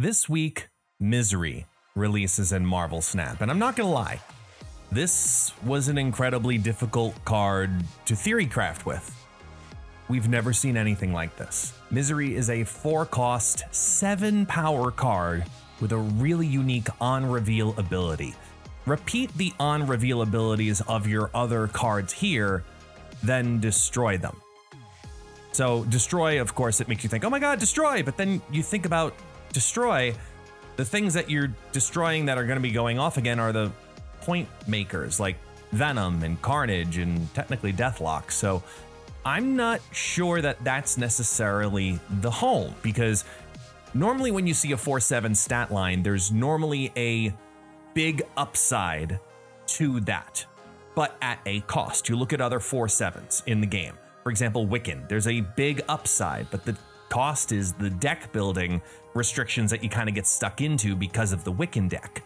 This week, Misery releases in Marvel Snap, and I'm not gonna lie, this was an incredibly difficult card to theorycraft with. We've never seen anything like this. Misery is a 4-cost, 7-power card with a really unique on-reveal ability. Repeat the on-reveal abilities of your other cards here, then destroy them. So destroy, of course, it makes you think, oh my god, destroy, but then you think about destroy, the things that you're destroying that are going to be going off again are the point makers like Venom and Carnage and technically Deathlock. So I'm not sure that that's necessarily the home, because normally when you see a 4-7 stat line, there's normally a big upside to that, but at a cost. You look at other 4-7s in the game. For example, Wiccan, there's a big upside, but the cost is the deck building restrictions that you kind of get stuck into because of the Wiccan deck.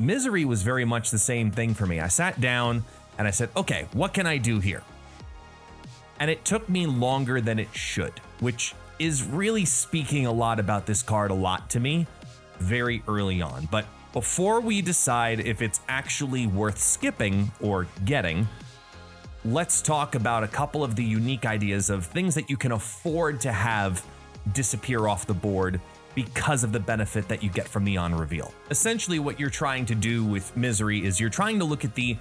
Misery was very much the same thing for me. I sat down and I said, okay, what can I do here? And it took me longer than it should, which is really speaking a lot about this card a lot to me very early on. But before we decide if it's actually worth skipping or getting, let's talk about a couple of the unique ideas of things that you can afford to have disappear off the board because of the benefit that you get from the on-reveal. Essentially, what you're trying to do with Misery is you're trying to look at the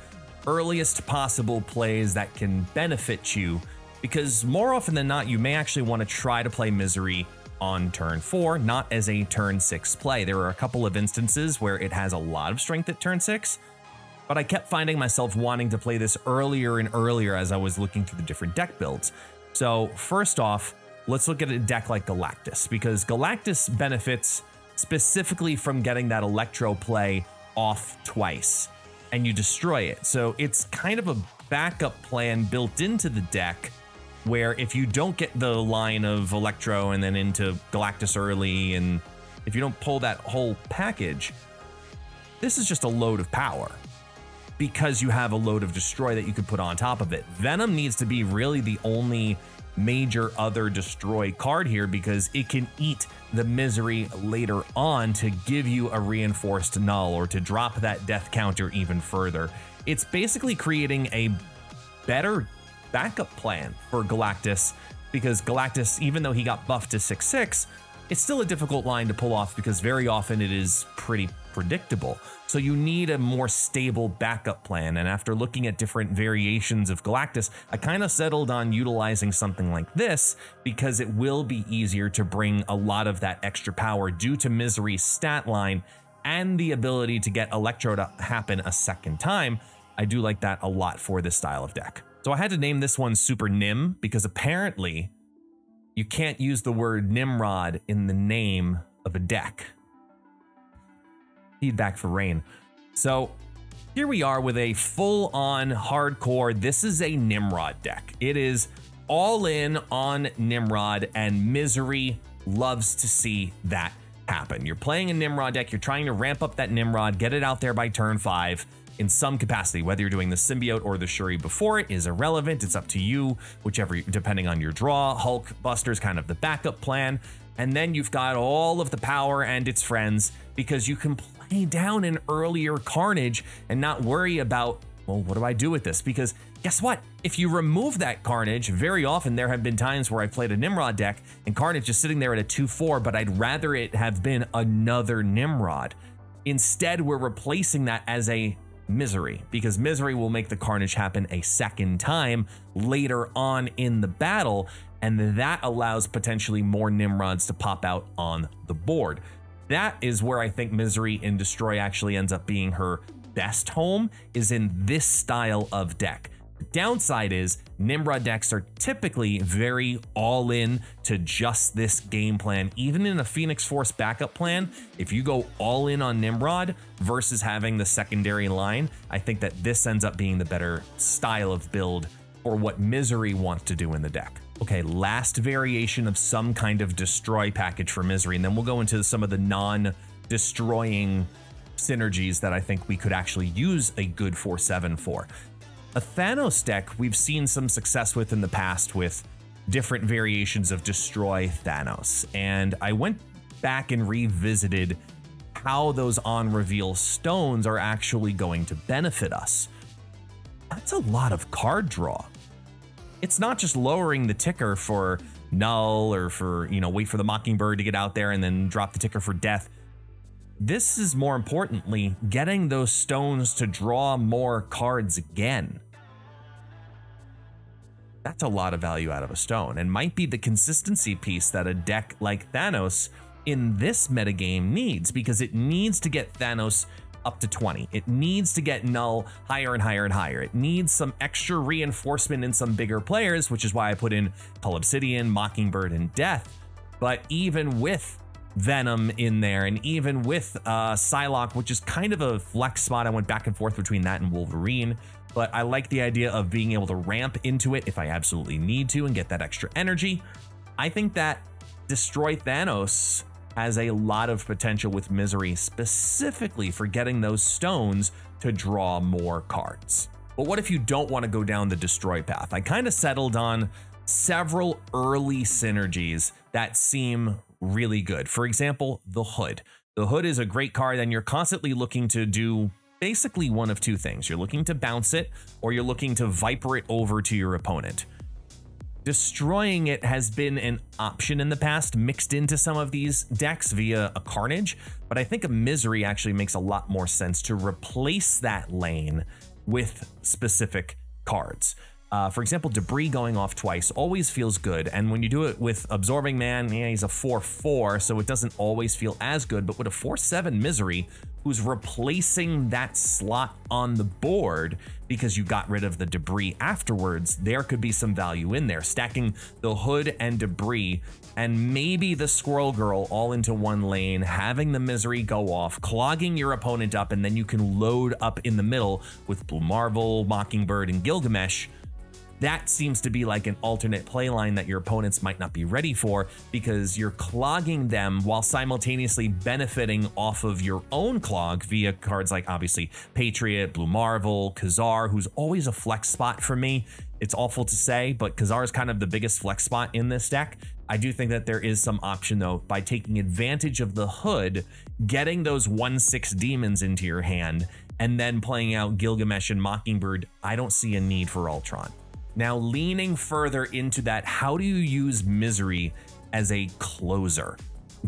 earliest possible plays that can benefit you, because more often than not, you may actually want to try to play Misery on turn 4, not as a turn 6 play. There are a couple of instances where it has a lot of strength at turn 6, but I kept finding myself wanting to play this earlier and earlier as I was looking through the different deck builds. So first off, let's look at a deck like Galactus, because Galactus benefits specifically from getting that Electro play off twice, and you destroy it. So it's kind of a backup plan built into the deck, where if you don't get the line of Electro and then into Galactus early, and if you don't pull that whole package, this is just a load of power, because you have a load of destroy that you could put on top of it. Venom needs to be really the only major other destroy card here, because it can eat the Misery later on to give you a reinforced Null or to drop that death counter even further. It's basically creating a better backup plan for Galactus, because Galactus, even though he got buffed to 6-6, it's still a difficult line to pull off because very often it is pretty predictable. So you need a more stable backup plan, and after looking at different variations of Galactus, I kind of settled on utilizing something like this, because it will be easier to bring a lot of that extra power due to Misery's stat line and the ability to get Electro to happen a second time. I do like that a lot for this style of deck. So I had to name this one Super Nim, because apparently you can't use the word Nimrod in the name of a deck. Feedback for rain. So here we are with a full-on hardcore, this is a Nimrod deck. It is all in on Nimrod, and Misery loves to see that happen. You're playing a Nimrod deck, you're trying to ramp up that Nimrod, get it out there by turn 5 in some capacity. Whether you're doing the symbiote or the Shuri before it is irrelevant, it's up to you, whichever, depending on your draw. Hulk Buster's kind of the backup plan, and then you've got all of the power and its friends, because you can down an earlier Carnage and not worry about, well, what do I do with this? Because guess what? If you remove that Carnage, very often there have been times where I played a Nimrod deck and Carnage is sitting there at a 2-4, but I'd rather it have been another Nimrod. Instead, we're replacing that as a Misery, because Misery will make the Carnage happen a second time later on in the battle, and that allows potentially more Nimrods to pop out on the board. That is where I think Misery in Destroy actually ends up being her best home, is in this style of deck. The downside is Nimrod decks are typically very all in to just this game plan. Even in a Phoenix Force backup plan, if you go all in on Nimrod versus having the secondary line, I think that this ends up being the better style of build for what Misery wants to do in the deck. Okay, last variation of some kind of destroy package for Misery, and then we'll go into some of the non-destroying synergies that I think we could actually use a good 4-7 for. A Thanos deck we've seen some success with in the past with different variations of destroy Thanos, and I went back and revisited how those on-reveal stones are actually going to benefit us. That's a lot of card draw. It's not just lowering the ticker for Null or for, you know, wait for the Mockingbird to get out there and then drop the ticker for Death. This is, more importantly, getting those stones to draw more cards again. That's a lot of value out of a stone, and might be the consistency piece that a deck like Thanos in this metagame needs, because it needs to get Thanos up to 20. It needs to get Null higher and higher and higher. It needs some extra reinforcement in some bigger players, which is why I put in Obsidian, Mockingbird, and Death. But even with Venom in there, and even with Psylocke, which is kind of a flex spot, I went back and forth between that and Wolverine, but I like the idea of being able to ramp into it if I absolutely need to and get that extra energy. I think that Destroy Thanos has a lot of potential with Misery, specifically for getting those stones to draw more cards. But what if you don't want to go down the Destroy path? I kind of settled on several early synergies that seem really good. For example, the Hood. The Hood is a great card, and you're constantly looking to do basically one of two things. You're looking to bounce it, or you're looking to Viper it over to your opponent. Destroying it has been an option in the past, mixed into some of these decks via a Carnage, but I think a Misery actually makes a lot more sense to replace that lane with specific cards. For example, Debris going off twice always feels good, and when you do it with Absorbing Man, yeah, he's a 4/4, so it doesn't always feel as good, but with a 4/7 Misery, who's replacing that slot on the board because you got rid of the Debris afterwards, there could be some value in there. Stacking the Hood and Debris and maybe the Squirrel Girl all into one lane, having the Misery go off, clogging your opponent up, and then you can load up in the middle with Blue Marvel, Mockingbird, and Gilgamesh. That seems to be like an alternate playline that your opponents might not be ready for, because you're clogging them while simultaneously benefiting off of your own clog via cards like, obviously, Patriot, Blue Marvel, Kazar, who's always a flex spot for me. It's awful to say, but Kazar is kind of the biggest flex spot in this deck. I do think that there is some option, though, by taking advantage of the Hood, getting those 1/6 demons into your hand, and then playing out Gilgamesh and Mockingbird. I don't see a need for Ultron. Now, leaning further into that, how do you use Misery as a closer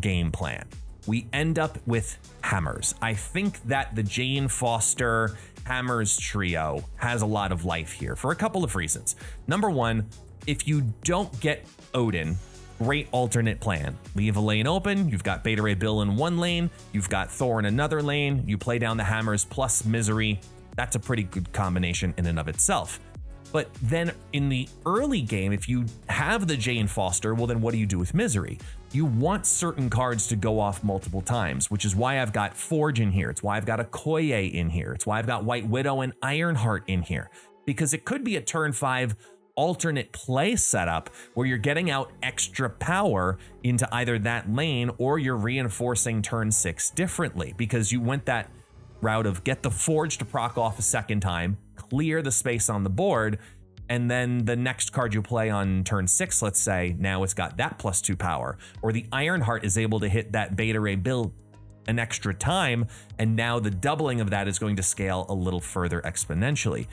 game plan? We end up with Hammers. I think that the Jane Foster Hammers trio has a lot of life here for a couple of reasons. Number one, if you don't get Odin, great alternate plan. Leave a lane open. You've got Beta Ray Bill in one lane. You've got Thor in another lane. You play down the Hammers plus Misery. That's a pretty good combination in and of itself. But then in the early game, if you have the Jane Foster, well, then what do you do with Misery? You want certain cards to go off multiple times, which is why I've got Forge in here. It's why I've got Okoye in here. It's why I've got White Widow and Ironheart in here, because it could be a turn 5 alternate play setup where you're getting out extra power into either that lane, or you're reinforcing turn 6 differently because you went that route of get the Forge to proc off a second time, clear the space on the board, and then the next card you play on turn 6, let's say, now it's got that plus 2 power, or the Ironheart is able to hit that Beta Ray Bill an extra time, and now the doubling of that is going to scale a little further exponentially.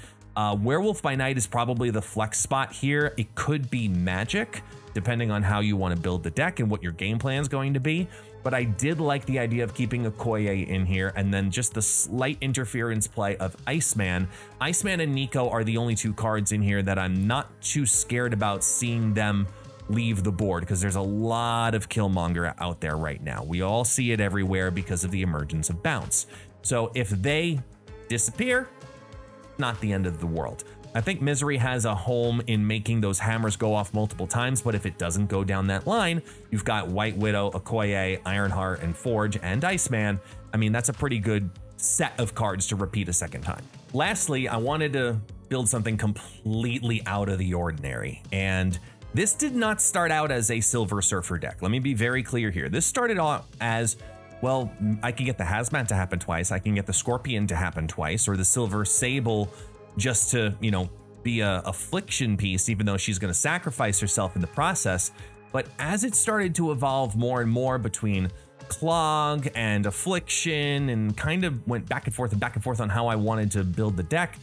Werewolf by Night is probably the flex spot here. It could be Magic, depending on how you want to build the deck and what your game plan is going to be. But I did like the idea of keeping Okoye in here, and then just the slight interference play of Iceman. Iceman and Nico are the only two cards in here that I'm not too scared about seeing them leave the board, because there's a lot of Killmonger out there right now. We all see it everywhere because of the emergence of Bounce. So if they disappear, not the end of the world. I think Misery has a home in making those Hammers go off multiple times, but if it doesn't go down that line, you've got White Widow, Okoye, Ironheart, and Forge, and Iceman. I mean, that's a pretty good set of cards to repeat a second time. Lastly, I wanted to build something completely out of the ordinary, and this did not start out as a Silver Surfer deck. Let me be very clear here. This started out as, well, I can get the Hazmat to happen twice, I can get the Scorpion to happen twice, or the Silver Sable just to, you know, be a Affliction piece, even though she's going to sacrifice herself in the process. But as it started to evolve more and more between Clog and Affliction, and kind of went back and forth on how I wanted to build the deck.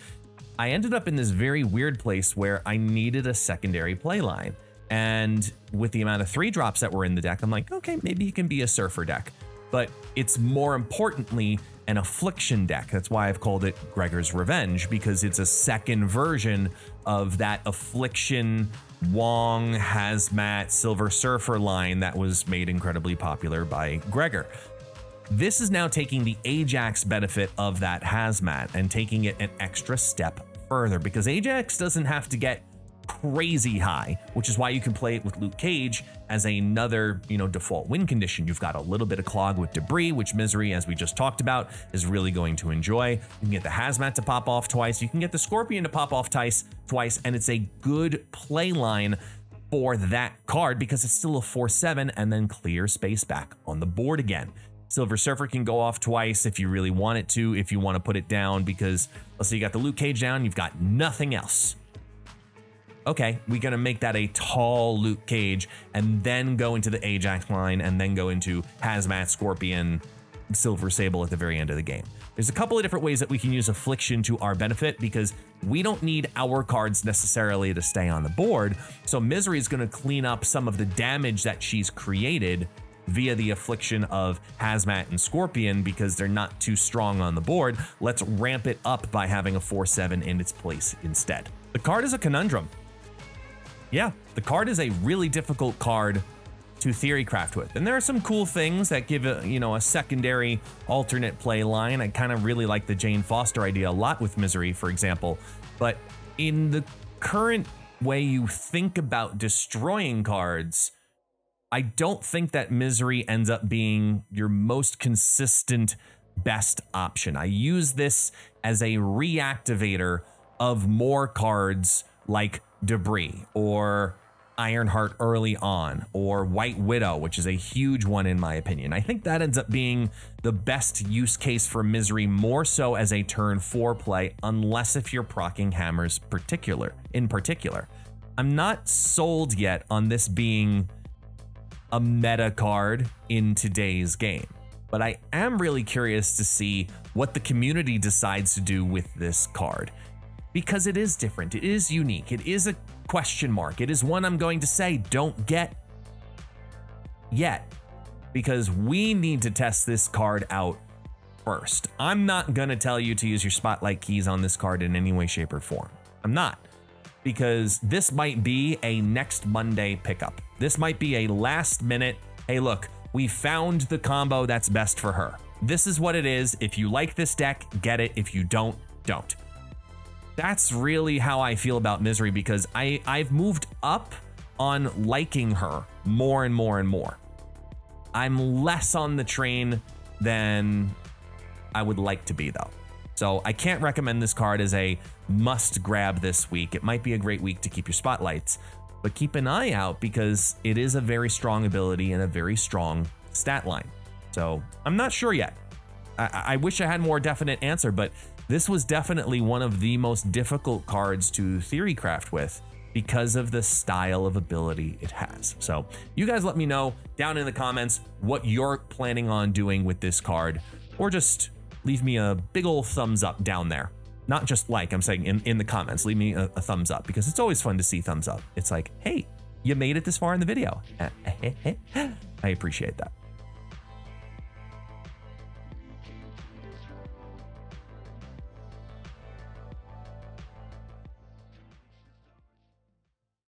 I ended up in this very weird place where I needed a secondary playline. And with the amount of 3-drops that were in the deck, I'm like, okay, maybe it can be a Surfer deck. But it's more importantly an Affliction deck. That's why I've called it Gregor's Revenge, because it's a second version of that Affliction, Wong, Hazmat, Silver Surfer line that was made incredibly popular by Gregor. This is now taking the Ajax benefit of that Hazmat and taking it an extra step further, because Ajax doesn't have to get crazy high, which is why you can play it with Luke Cage as another, default win condition. You've got a little bit of Clog with Debris, which Misery, as we just talked about, is really going to enjoy. You can get the Hazmat to pop off twice. You can get the Scorpion to pop off twice, and it's a good play line for that card because it's still a 4/7 and then clear space back on the board again. Silver Surfer can go off twice if you really want it to, if you want to put it down, because let's say you got the Luke Cage down, you've got nothing else. Okay, we're going to make that a tall Luke Cage and then go into the Ajax line and then go into Hazmat, Scorpion, Silver Sable at the very end of the game. There's a couple of different ways that we can use Affliction to our benefit because we don't need our cards necessarily to stay on the board. So Misery is going to clean up some of the damage that she's created via the Affliction of Hazmat and Scorpion because they're not too strong on the board. Let's ramp it up by having a 4/7 in its place instead. The card is a conundrum. Yeah, the card is a really difficult card to theorycraft with. And there are some cool things that give a, a secondary alternate play line. I kind of really like the Jane Foster idea a lot with Misery, for example. But in the current way you think about destroying cards, I don't think that Misery ends up being your most consistent best option. I use this as a reactivator of more cards like Debris or Ironheart early on, or White Widow, which is a huge one in my opinion. I think that ends up being the best use case for Misery, more so as a turn 4 play, unless if you're proccing Hammers in particular. I'm not sold yet on this being a meta card in today's game, but I am really curious to see what the community decides to do with this card. Because it is different, it is unique, it is a question mark, it is one I'm going to say don't get yet, because we need to test this card out first. I'm not going to tell you to use your spotlight keys on this card in any way, shape, or form. I'm not, because this might be a next Monday pickup. This might be a last minute, hey look, we found the combo that's best for her. This is what it is. If you like this deck, get it. If you don't, don't. That's really how I feel about Misery, because I've moved up on liking her more and more and more. I'm less on the train than I would like to be, though. So I can't recommend this card as a must grab this week. It might be a great week to keep your spotlights, but keep an eye out because it is a very strong ability and a very strong stat line. So I'm not sure yet. I wish I had a more definite answer, but this was definitely one of the most difficult cards to theorycraft with because of the style of ability it has. So you guys let me know down in the comments what you're planning on doing with this card, or just leave me a big old thumbs up down there. Not just like, I'm saying in the comments, leave me a thumbs up, because it's always fun to see thumbs up. It's like, hey, you made it this far in the video. I appreciate that.